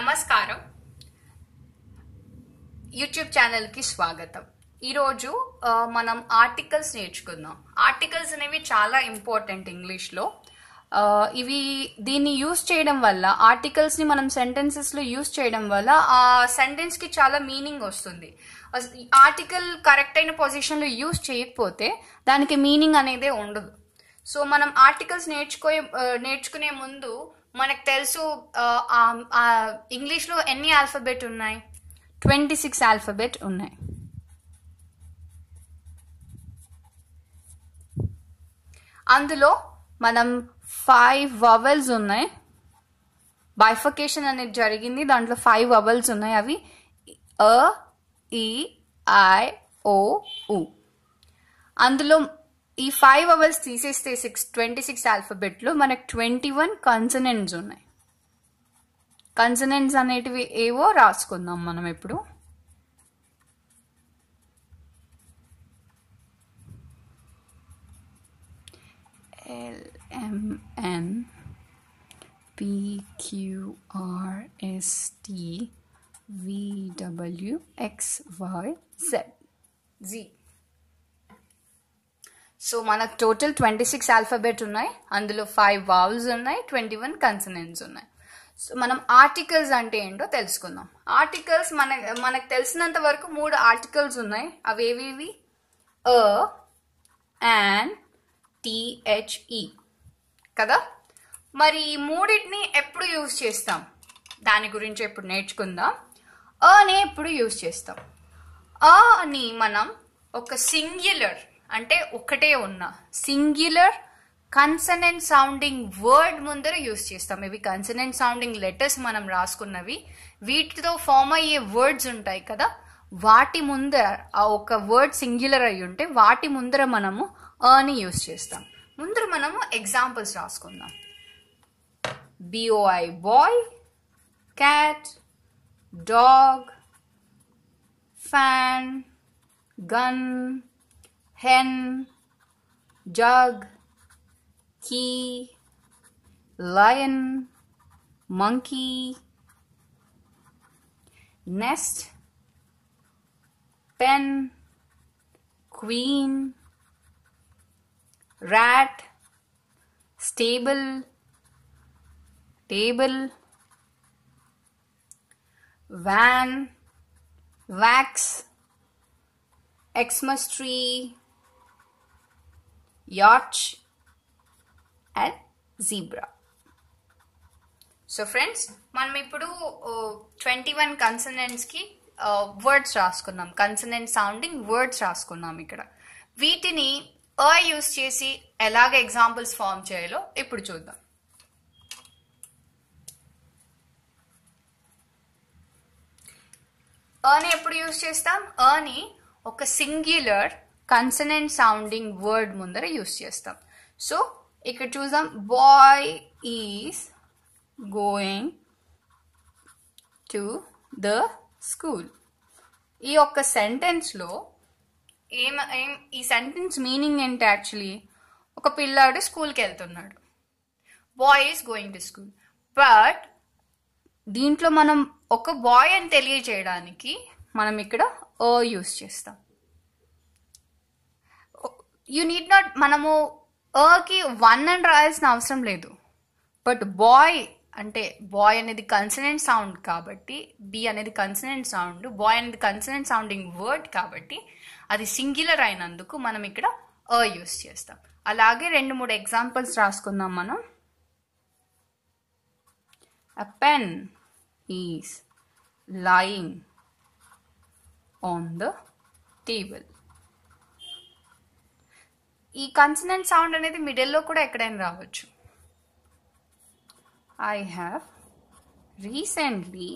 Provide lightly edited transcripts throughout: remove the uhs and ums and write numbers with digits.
నమస్కారం, యూట్యూబ్ ఛానల్కి స్వాగతం. ఈరోజు మనం ఆర్టికల్స్ నేర్చుకుందాం. ఆర్టికల్స్ అనేవి చాలా ఇంపార్టెంట్ ఇంగ్లీష్లో. ఇవి దీన్ని యూజ్ చేయడం వల్ల, ఆర్టికల్స్ని మనం సెంటెన్సెస్లో యూజ్ చేయడం వల్ల ఆ సెంటెన్స్కి చాలా మీనింగ్ వస్తుంది. ఆర్టికల్ కరెక్ట్ అయిన పొజిషన్లో యూజ్ చేయకపోతే దానికి మీనింగ్ అనేదే ఉండదు. సో మనం ఆర్టికల్స్ నేర్చుకునే ముందు మనకు తెలుసు ఇంగ్లీష్లో ఎన్ని ఆల్ఫబెట్ ఉన్నాయి. 26 ఆల్ఫబెట్ ఉన్నాయి. అందులో మనం 5 వవెల్స్ ఉన్నాయి. బైఫర్కేషన్ అనేది జరిగింది, దాంట్లో 5 వవెల్స్ ఉన్నాయి. అవి అ, ఈ, ఐ, ఓ, ఉ. అందులో ఈ 5 వవెల్స్ తీసేస్తే 26 ఆల్ఫబెట్లో మనకు 21 కన్సనెంట్స్ ఉన్నాయి. కన్సనెంట్స్ అనేటివి ఏవో రాసుకుందాం మనం ఇప్పుడు. L, M, N, P, Q, R, S, T, V, W, X, Y, Z. So, మనకు టోటల్ 26 ఆల్ఫాబెట్ ఉన్నాయి. అందులో 5 వావల్స్ ఉన్నాయి, 21 కన్సనెంట్స్ ఉన్నాయి. సో మనం ఆర్టికల్స్ అంటే ఏంటో తెలుసుకుందాం. ఆర్టికల్స్ మనకు తెలిసినంత వరకు 3 ఆర్టికల్స్ ఉన్నాయి. అవి ఏవేవి? అ, యాన్, THE కదా. మరి ఈ 3టిని ఎప్పుడు యూజ్ చేస్తాం, దాని గురించి ఎప్పుడు నేర్చుకుందాం. అనే ఎప్పుడు యూజ్ చేస్తాం? అని మనం ఒక సింగ్యులర్, అంటే ఒకటే ఉన్న సింగ్యులర్ కన్సనెంట్ సౌండింగ్ వర్డ్ ముందర యూజ్ చేస్తాం. ఇవి కన్సనెంట్ సౌండింగ్ లెటర్స్ మనం రాసుకున్నవి. వీటితో ఫామ్ అయ్యే వర్డ్స్ ఉంటాయి కదా, వాటి ముందర ఆ ఒక వర్డ్ సింగ్యులర్ అయి ఉంటే వాటి ముందర మనము అని యూజ్ చేస్తాం. ముందర మనము ఎగ్జాంపుల్స్ రాసుకుందాం. BOY boy, cat, dog, fan, gun, hen, jug, key, lion, monkey, nest, pen, queen, rat, stable, table, van, wax, Xmas tree, yacht, and zebra. So friends, మనం ఇప్పుడు 21 consonants కి words రాసుకున్నాం. consonant sounding words రాసుకున్నాం. ఇక్కడ వీటిని use చేసి ఎలాగ examples form చేయాలో ఇప్పుడు చూద్దాం. అని ఎప్పుడు యూస్ చేస్తాం? అని ఒక సింగ్యులర్ కన్సనెంట్ సౌండింగ్ వర్డ్ ముందర యూస్ చేస్తాం. సో ఇక్కడ చూద్దాం. Boy is going to the school. ఈ ఒక్క సెంటెన్స్లో ఈ సెంటెన్స్ మీనింగ్ ఏంటి? యాక్చువల్లీ ఒక పిల్లాడు స్కూల్కి వెళ్తున్నాడు. Boy is going to school. But దీంట్లో మనం ఒక బాయ్ అని తెలియజేయడానికి మనం ఇక్కడ యూస్ చేస్తాం. యు నీడ్ నాట్, మనము కి 1 అని రాయాల్సిన అవసరం లేదు. బట్ బాయ్ అంటే బాయ్ అనేది కన్సనెంట్ సౌండ్ కాబట్టి, బి అనేది కన్సనెంట్ సౌండ్, బాయ్ అనేది కన్సనెంట్ సౌండింగ్ వర్డ్ కాబట్టి అది సింగ్యులర్ అయినందుకు మనం ఇక్కడ యూస్ చేస్తాం. అలాగే 2-3 ఎగ్జాంపుల్స్ రాసుకుందాం మనం. A pen is lying on the table. ఈ కన్సనెంట్ సౌండ్ అనేది మిడిల్లో కూడా ఎక్కడైనా రావచ్చు. I have recently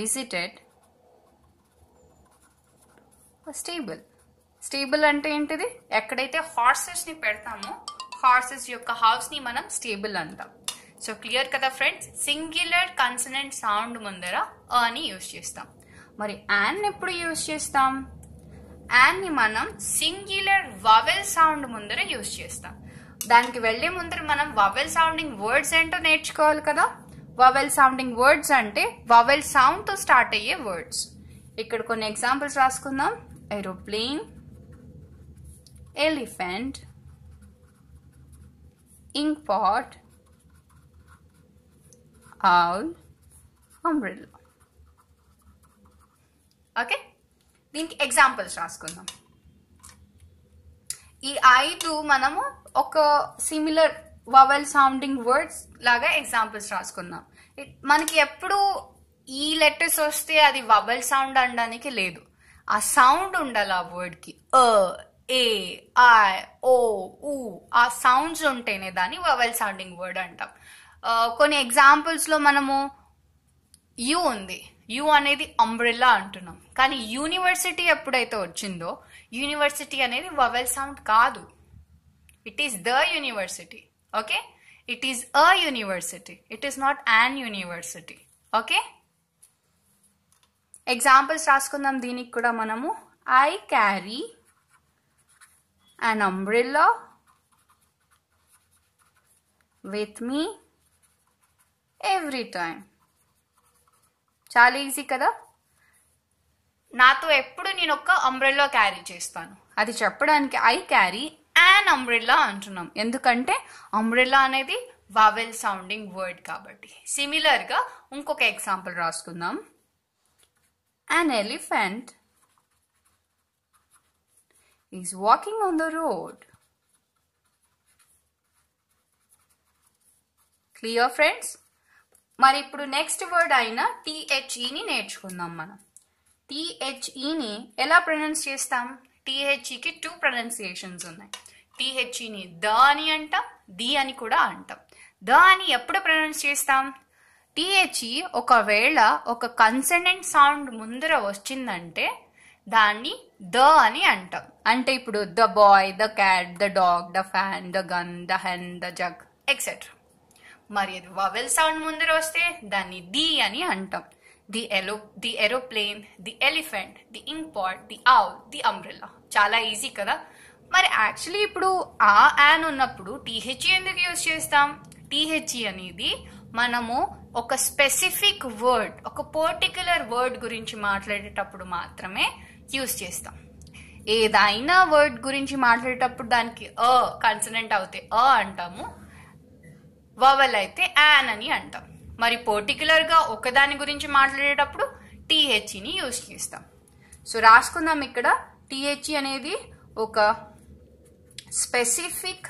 visited stable. Stable అంటే ఏంటిది? ఎక్కడైతే హార్సెస్ని పెడతామో హార్సెస్ యొక్క హౌస్ని మనం స్టేబుల్ అంటాం. సో క్లియర్ కదా ఫ్రెండ్స్, సింగ్యులర్ కన్సనెంట్ సౌండ్ ముందర అని యూజ్ చేస్తాం. మరి యాన్ ఎప్పుడు యూజ్ చేస్తాం? యాన్ని మనం సింగ్యులర్ వవెల్ సౌండ్ ముందర యూజ్ చేస్తాం. దానికి వెళ్లే ముందర మనం వవెల్ సౌండింగ్ వర్డ్స్ ఏంటో నేర్చుకోవాలి కదా. vowel sounding words ante vowel sound to start ayye words. ikkada konni examples raskundam. Aeroplane, elephant, inkpot, owl, umbrella. Okay, దీనికి ఎగ్జాంపుల్స్ రాసుకుందాం. ఈ ఐదు మనము ఒక సిమిలర్ వవెల్ సౌండింగ్ వర్డ్స్ లాగా ఎగ్జాంపుల్స్ రాసుకుందాం. మనకి ఎప్పుడు ఈ లెటర్స్ వస్తే అది వవెల్ సౌండ్ అనడానికి లేదు, ఆ సౌండ్ ఉండాలి ఆ వర్డ్కి. ఏ, ఐ, ఓ, ఊ ఆ సౌండ్స్ ఉంటేనే దాన్ని వవెల్ సౌండింగ్ వర్డ్ అంటాం. కొన్ని ఎగ్జాంపుల్స్లో మనము యు ఉంది, యు అనేది అంబ్రెల్లా అంటున్నాం, కానీ యూనివర్సిటీ ఎప్పుడైతే వచ్చిందో యూనివర్సిటీ అనేది వవెల్ సౌండ్ కాదు. It is the university, okay, it is a university, it is not an university. Okay, examples రాసుకుందాం. దీనికి కూడా మనము I carry an umbrella with me every time. చాలా ఈజీ కదా, నాతో ఎప్పుడు నేను ఒక అంబ్రెల్లా క్యారీ చేస్తాను అది చెప్పడానికి ఐ క్యారీ అండ్ అంబ్రెల్లా అంటున్నాం, ఎందుకంటే అంబ్రెల్లా అనేది వవెల్ సౌండింగ్ వర్డ్ కాబట్టి. సిమిలర్గా ఇంకొక ఎగ్జాంపుల్ రాసుకుందాం. An elephant is walking on the road. Clear friends? మరి ఇప్పుడు నెక్స్ట్ వర్డ్ అయిన టీహెచ్ఈని నేర్చుకుందాం. మనం టీహెచ్ఈని ఎలా ప్రొనౌన్స్ చేస్తాం? టీహెచ్ఈకి 2 ప్రొనౌన్సియేషన్స్ ఉన్నాయి. టీహెచ్ఈని ద అని అంటాం, ది అని కూడా అంటాం. ద అని ఎప్పుడు ప్రొనౌన్స్ చేస్తాం? టీహెచ్ఈ ఒకవేళ ఒక కన్సనెంట్ సౌండ్ ముందర వచ్చిందంటే దాన్ని ద అని అంటాం. అంటే ఇప్పుడు the boy, the cat, the dog, the fan, the gun, the hen, the jug etcetera. మరి అది వవెల్ సౌండ్ ముందర వస్తే దాన్ని ది అని అంటాం. The aeroplane, the elephant, the ink pot, the owl, the umbrella. చాలా ఈజీ కదా. మరి యాక్చువల్లీ ఇప్పుడు ఆ యాన్ ఉన్నప్పుడు టీహెచ్ఈ ఎందుకు యూజ్ చేస్తాం? టీహెచ్ఈ అనేది మనము ఒక స్పెసిఫిక్ వర్డ్, ఒక పర్టిక్యులర్ వర్డ్ గురించి మాట్లాడేటప్పుడు మాత్రమే యూజ్ చేస్తాం. ఏదైనా వర్డ్ గురించి మాట్లాడేటప్పుడు దానికి అ కన్సనెంట్ అవుతే అ అంటాము, వవల్ అయితే యాన్ అని అంటాం. మరి పర్టికులర్గా ఒకదాని గురించి మాట్లాడేటప్పుడు టీహెచ్ఈని యూజ్ చేస్తాం. సో రాసుకుందాం. ఇక్కడ టీహెచ్ఈ అనేది ఒక స్పెసిఫిక్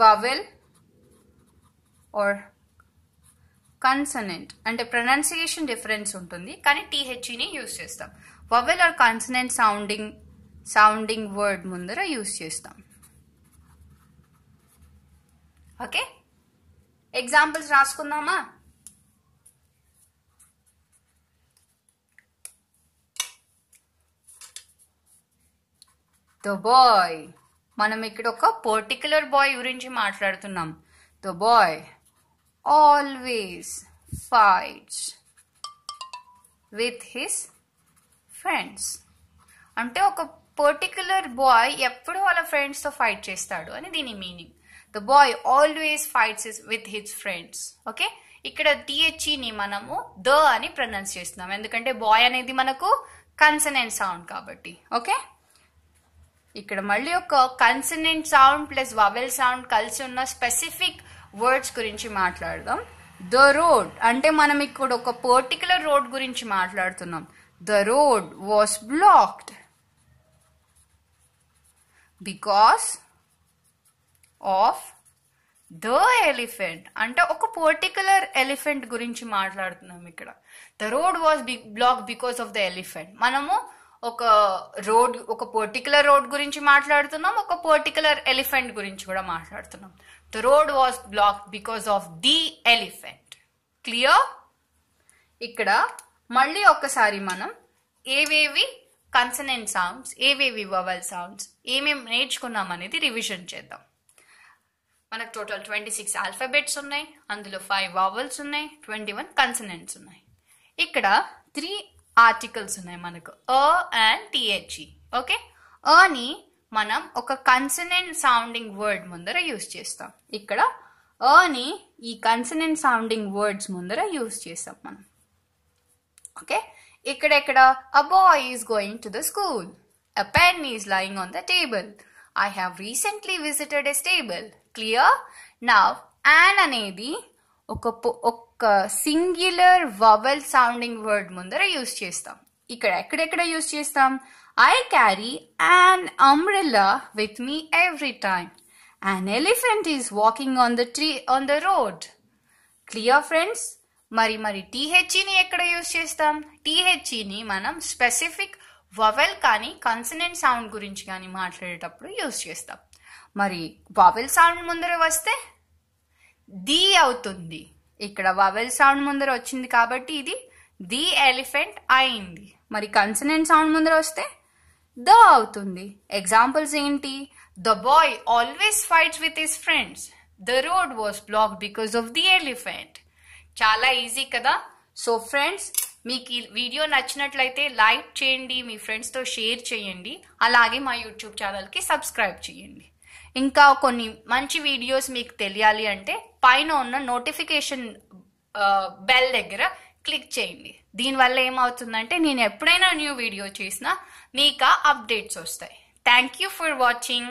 వవెల్ ఆర్ కన్సనెంట్, అంటే ప్రొనౌన్సియేషన్ డిఫరెన్స్ ఉంటుంది కానీ టీహెచ్ఈని యూజ్ చేస్తాం. Vowel or consonant sounding word ముందర యూజ్ చేస్తాం. ఓకే, ఎగ్జాంపుల్స్ రాసుకుందామా? ద బాయ్, మనం ఇక్కడ ఒక పర్టిక్యులర్ బాయ్ గురించి మాట్లాడుతున్నాం. The boy always fights with his friends, అంటే ఒక పర్టిక్యులర్ బాయ్ ఎప్పుడు వాళ్ళ ఫ్రెండ్స్తో ఫైట్ చేస్తాడు అని దీని meaning. The boy always fights with his friends. Okay? ఇక్కడ టీహెచ్ఈని మనము ద అని ప్రొనౌన్స్ చేస్తున్నాం ఎందుకంటే బాయ్ అనేది మనకు కన్సనెంట్ సౌండ్ కాబట్టి. ఓకే, ఇక్కడ మళ్ళీ ఒక consonant sound plus vowel sound కలిసి ఉన్న స్పెసిఫిక్ వర్డ్స్ గురించి మాట్లాడదాం. ద రోడ్ అంటే మనం ఇక్కడ ఒక పర్టికులర్ రోడ్ గురించి మాట్లాడుతున్నాం. The road was blocked because of the elephant, అంటే ఒక పర్టికులర్ ఎలిఫెంట్ గురించి మాట్లాడుతున్నాం ఇక్కడ. The road was block because of the elephant. మనము ఒక రోడ్, ఒక పర్టికులర్ రోడ్ గురించి మాట్లాడుతున్నాం, ఒక పర్టికులర్ ఎలిఫెంట్ గురించి కూడా మాట్లాడుతున్నాం. The road was block because of the elephant. Clear? ఇక్కడ మళ్ళీ ఒకసారి మనం ఏవేవి కన్సనెంట్ సౌండ్స్, ఏవేవి వవల్ సౌండ్స్, ఏమేమి నేర్చుకున్నాం అనేది రివిజన్ చేద్దాం. మనకు టోటల్ 26 ఆల్ఫాబెట్స్ ఉన్నాయి, అందులో 5 వావల్స్ ఉన్నాయి, 21 కన్సనెంట్స్ ఉన్నాయి. ఇక్కడ 3 ఆర్టికల్స్ ఉన్నాయి మనకు, అ అండ్ టీహెచ్ఈ. ఓకే, అని మనం ఒక కన్సనెంట్ సౌండింగ్ వర్డ్ ముందర యూజ్ చేస్తాం. ఇక్కడ అని ఈ కన్సనెంట్ సౌండింగ్ వర్డ్స్ ముందర యూజ్ చేస్తాం మనం. ఓకే, ఇక్కడెక్కడ a boy is going to the school. A pen is lying on the table. I have recently visited a stable. Clear? Now an అనేది ఒక సింగులర్ వవల్ సౌండింగ్ వర్డ్ ముందర use చేస్తాం. ఇక్కడ ఎక్కడెక్కడ యూజ్ చేస్తాం? I carry an umbrella with me every time. An elephant is walking on the tree on the road. Clear friends? మరి THE ని ఎక్కడ యూజ్ చేస్తాం? THE ని మనం స్పెసిఫిక్ వవెల్ కానీ కన్సనెంట్ సౌండ్ గురించి కానీ మాట్లాడేటప్పుడు యూజ్ చేస్తాం. మరి వవెల్ సౌండ్ ముందర వస్తే ది అవుతుంది. ఇక్కడ వవెల్ సౌండ్ ముందర వచ్చింది కాబట్టి ఇది ది ఎలిఫెంట్ అయింది. మరి కన్సనెంట్ సౌండ్ ముందర వస్తే ద అవుతుంది. ఎగ్జాంపుల్స్ ఏంటి? The boy always fights with his friends. The road was blocked because of the elephant. Chala easy kada. So friends, meeki video nachinatlaite like cheyandi, mee friends tho share cheyandi, alage ma YouTube channel ki subscribe cheyandi. Inka konni manchi videos meeku teliyali ante paina unna notification bell daggara click cheyandi. Deen valla em avutundante nenu eppudaina new video chesina meeka updates vastayi. Thank you for watching.